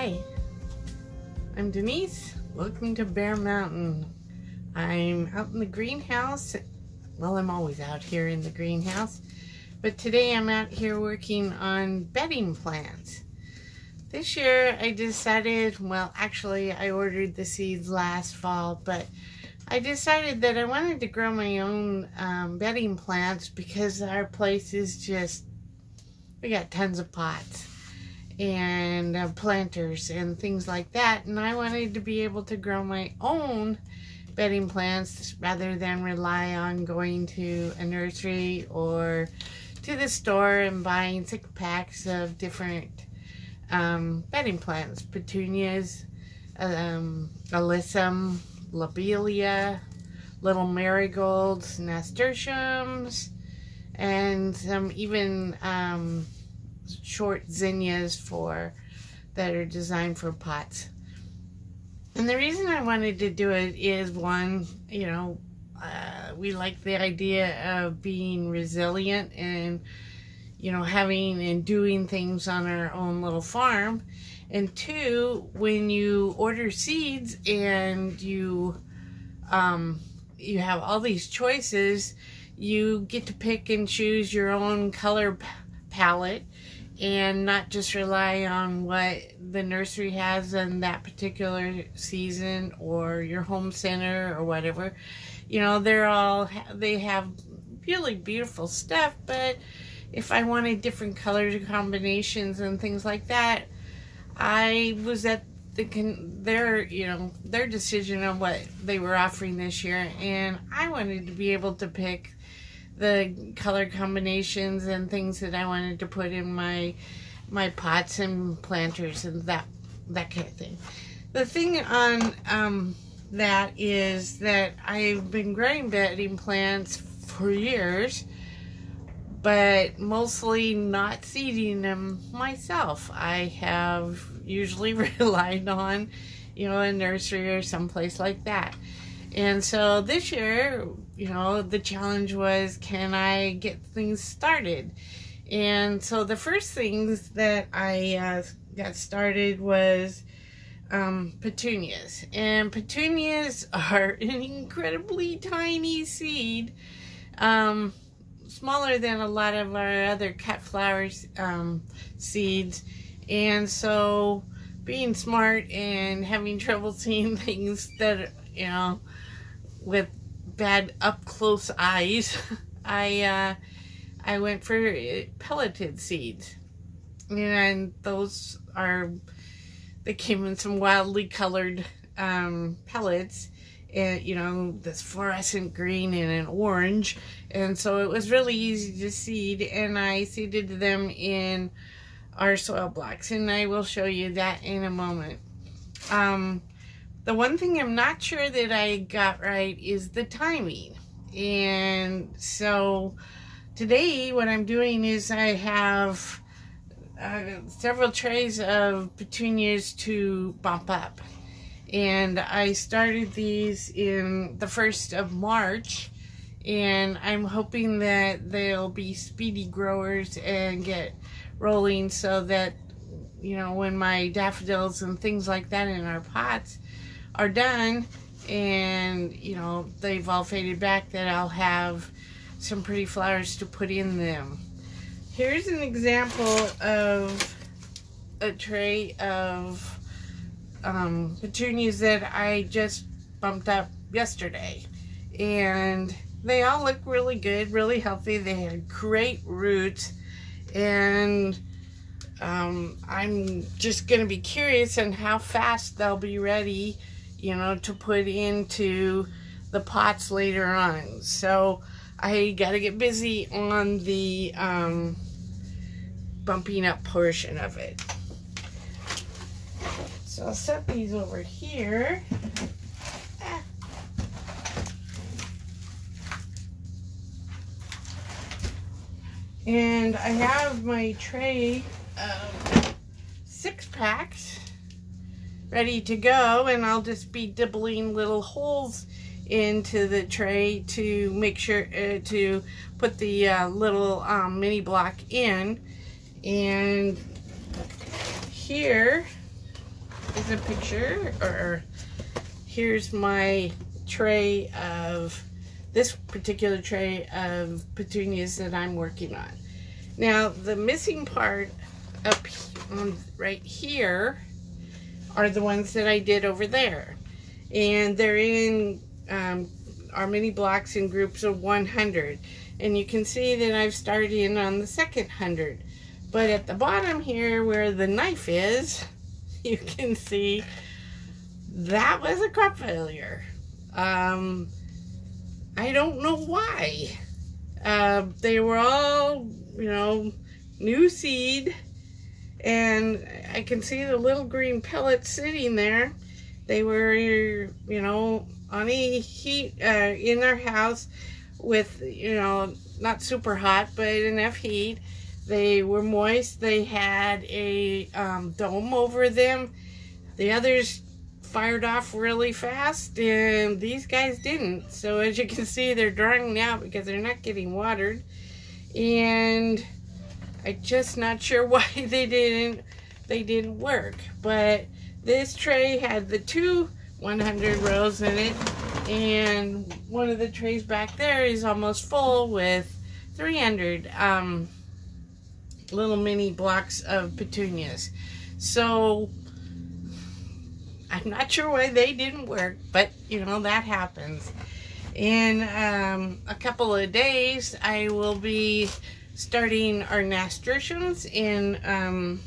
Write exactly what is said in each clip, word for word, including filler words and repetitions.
Hi, I'm Denise. Welcome to Bear Mountain. I'm out in the greenhouse. Well, I'm always out here in the greenhouse, but today I'm out here working on bedding plants. This year I decided, well, actually I ordered the seeds last fall, but I decided that I wanted to grow my own um, bedding plants because our place is just, we got tons of pots and uh, planters and things like that, and I wanted to be able to grow my own bedding plants rather than rely on going to a nursery or to the store and buying six packs of different um, bedding plants, petunias, um, alyssum, lobelia, little marigolds, nasturtiums, and some even um, short zinnias for that are designed for pots. And the reason I wanted to do it is, one, you know, uh, we like the idea of being resilient and, you know, having and doing things on our own little farm. And two, when you order seeds and you um, you have all these choices, you get to pick and choose your own color palette and not just rely on what the nursery has in that particular season or your home center or whatever. You know, they're all, they have really beautiful stuff, but if I wanted different color combinations and things like that, I was at the con their, you know, their decision on what they were offering this year, and I wanted to be able to pick the color combinations and things that I wanted to put in my my pots and planters and that that kind of thing. The thing on um, that is that I've been growing bedding plants for years, but mostly not seeding them myself. I have usually relied on, you know, a nursery or someplace like that. And so this year, you know, the challenge was, can I get things started? And so the first things that I uh, got started was um, petunias. And petunias are an incredibly tiny seed, um, smaller than a lot of our other cut flowers um, seeds. And so being smart and having trouble seeing things that, you know, with bad up-close eyes, I uh, I went for pelleted seeds, and those are, they came in some wildly colored um, pellets, and, you know, this fluorescent green and an orange, and so it was really easy to seed, and I seeded them in our soil blocks, and I will show you that in a moment. Um, The one thing I'm not sure that I got right is the timing. And so today what I'm doing is I have uh, several trays of petunias to bump up. And I started these in the first of March. And I'm hoping that they'll be speedy growers and get rolling so that, you know, when my daffodils and things like that in our pots are done and, you know, they've all faded back, that I'll have some pretty flowers to put in them. Here's an example of a tray of um, petunias that I just bumped up yesterday, and they all look really good, really healthy. They had great roots, and um, I'm just gonna be curious on how fast they'll be ready, you know, to put into the pots later on. So I gotta get busy on the um, bumping up portion of it. So I'll set these over here. Ah. And I have my tray of six packs ready to go, and I'll just be dibbling little holes into the tray to make sure uh, to put the uh, little um, mini block in. And here is a picture, or here's my tray of, this particular tray of petunias that I'm working on. Now the missing part up on right here are the ones that I did over there, and they're in um, our mini blocks in groups of one hundred, and you can see that I've started in on the second one hundred, but at the bottom here where the knife is, you can see that was a crop failure. Um, I don't know why. Uh, they were all, you know, new seed, and I can see the little green pellets sitting there. They were, you know, on a heat uh, in our house with, you know, not super hot, but enough heat. They were moist. They had a um, dome over them. The others fired off really fast, and these guys didn't. So as you can see, they're drying out because they're not getting watered. And I'm just not sure why they didn't they didn't work. But this tray had the two one hundred rows in it, and one of the trays back there is almost full with three hundred um, little mini blocks of petunias. So I'm not sure why they didn't work, but you know, that happens. In um, a couple of days, I will be starting our nasturtiums in um,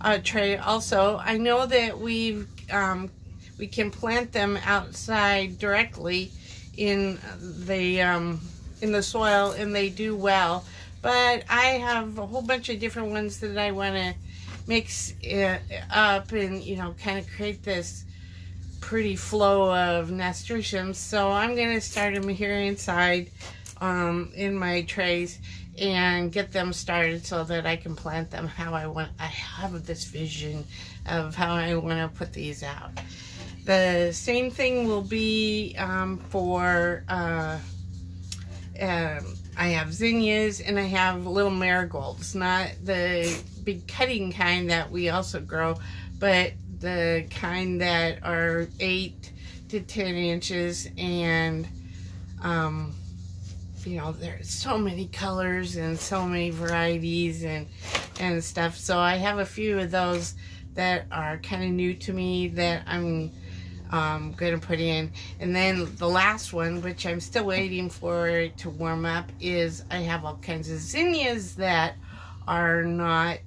a tray also. I know that we've um, we can plant them outside directly in the um, in the soil, and they do well. But I have a whole bunch of different ones that I want to mix it up and, you know, kind of create this pretty flow of nasturtiums. So I'm going to start them here inside um, in my trays and get them started so that I can plant them how I want. I have this vision of how I want to put these out. The same thing will be um, for uh, um, I have zinnias, and I have little marigolds, not the big cutting kind that we also grow, but the kind that are eight to ten inches, and um, you know, there's so many colors and so many varieties and, and stuff. So I have a few of those that are kind of new to me that I'm Um, going to put in. And then the last one, which I'm still waiting for it to warm up, is I have all kinds of zinnias that are not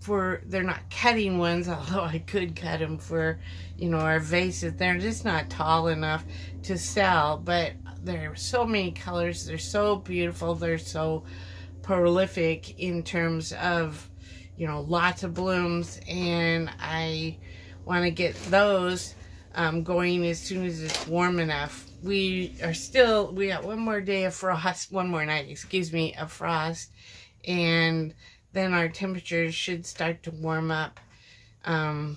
for, they're not cutting ones, although I could cut them for, you know, our vases. They're just not tall enough to sell, but there are so many colors. They're so beautiful. They're so prolific in terms of, you know, lots of blooms, and I want to get those Um, going as soon as it's warm enough. We are still, we got one more day of frost, one more night, excuse me, of frost, and then our temperatures should start to warm up, um,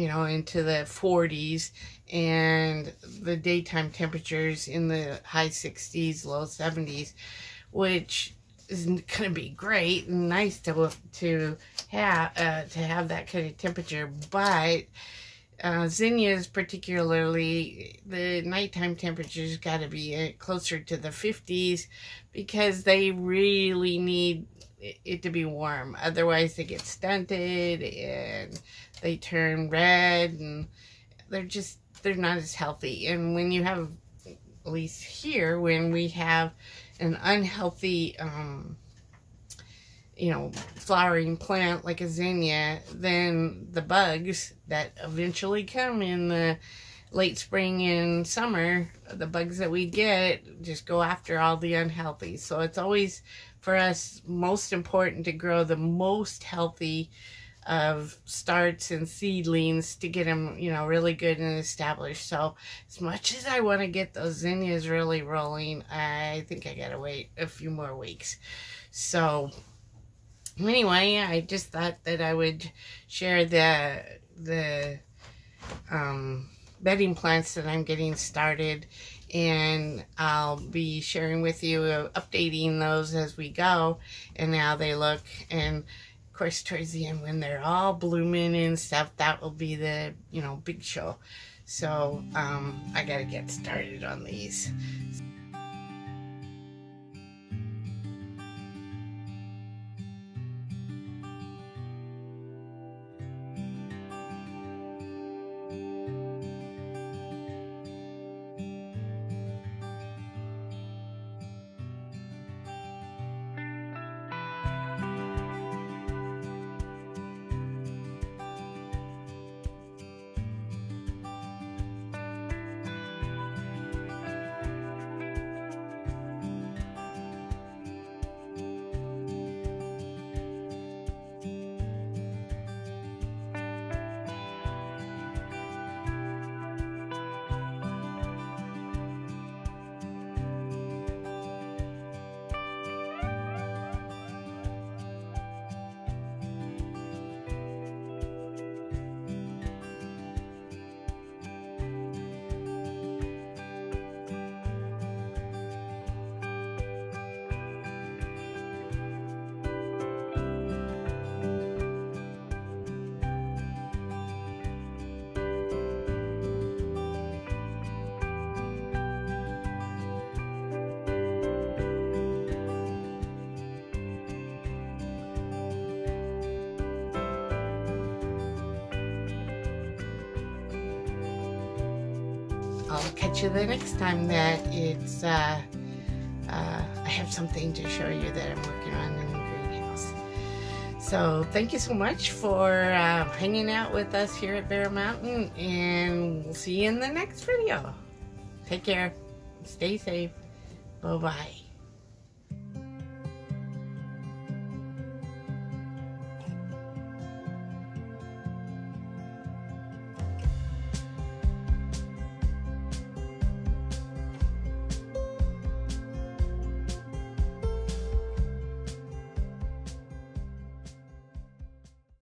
you know, into the forties, and the daytime temperatures in the high sixties, low seventies, which is gonna be great and nice to to have uh, to have that kind of temperature, but. Uh, zinnias particularly, the nighttime temperature's got to be closer to the fifties because they really need it to be warm. Otherwise they get stunted and they turn red, and they're just, they're not as healthy. And when you have, at least here, when we have an unhealthy, um, you know, flowering plant like a zinnia, then the bugs that eventually come in the late spring and summer, the bugs that we get just go after all the unhealthy. So it's always, for us, most important to grow the most healthy of starts and seedlings to get them, you know, really good and established. So as much as I want to get those zinnias really rolling, I think I gotta wait a few more weeks. So anyway, I just thought that I would share the the um, bedding plants that I'm getting started, and I'll be sharing with you, uh, updating those as we go, and how they look. And of course, towards the end when they're all blooming and stuff, that will be the, you know, big show. So um, I gotta get started on these. I'll catch you the next time that it's, uh, uh, I have something to show you that I'm working on in the greenhouse. So thank you so much for uh, hanging out with us here at Bare Mountain, and we'll see you in the next video. Take care. Stay safe. Bye-bye.